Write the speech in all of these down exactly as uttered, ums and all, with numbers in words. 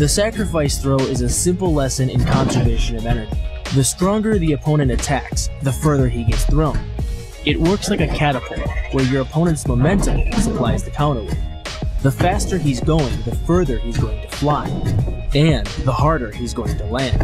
The sacrifice throw is a simple lesson in conservation of energy. The stronger the opponent attacks, the further he gets thrown. It works like a catapult, where your opponent's momentum supplies the counterweight. The faster he's going, the further he's going to fly, and the harder he's going to land.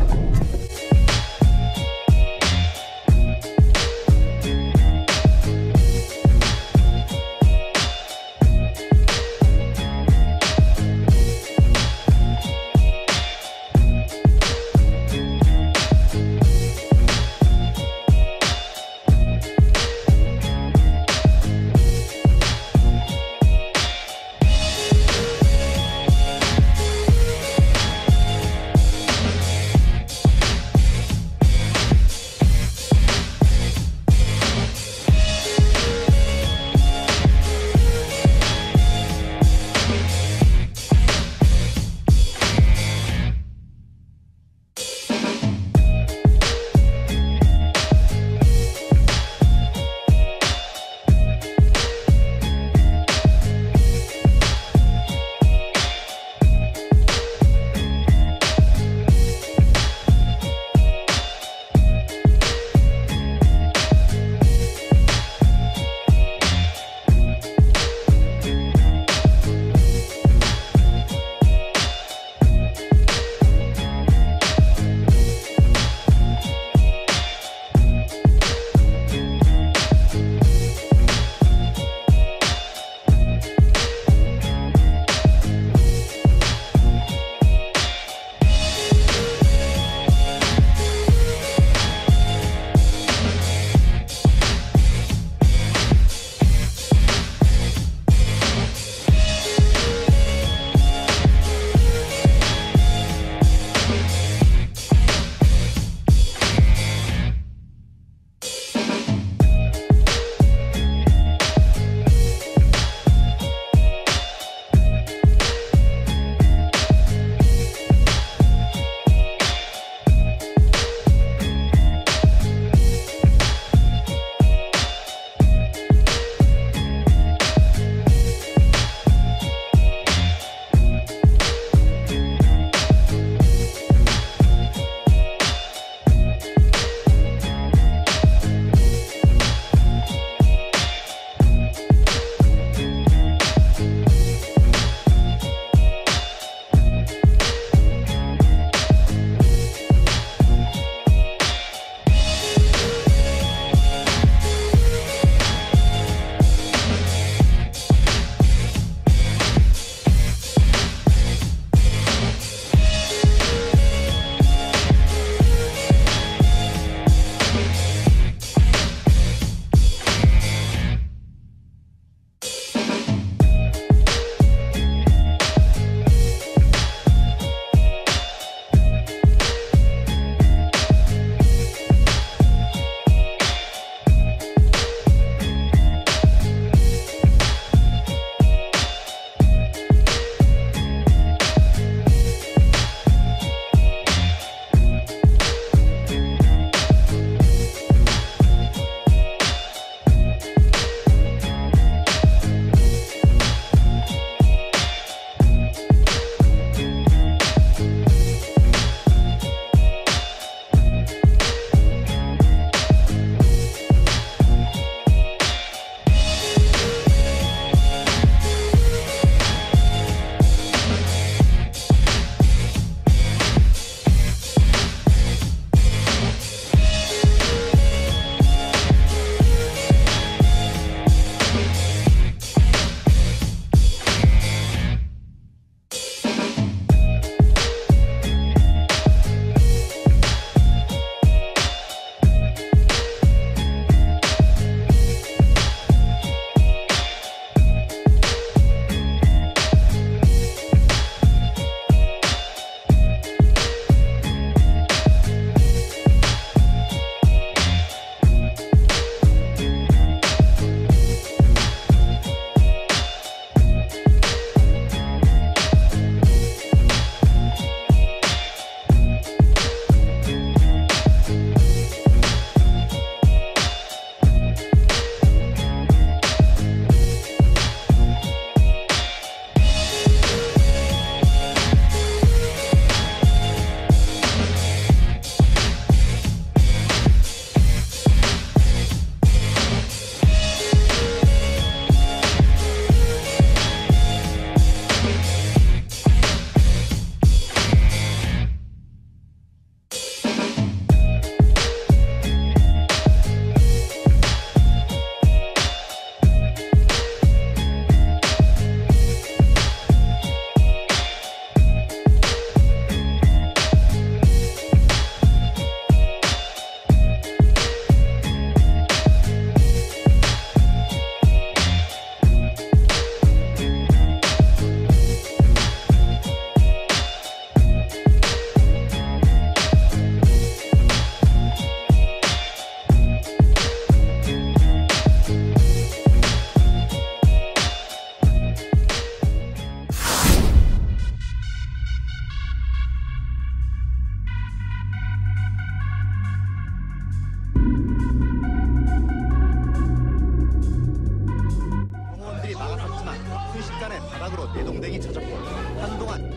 또 내동댕이 찾았고 한동안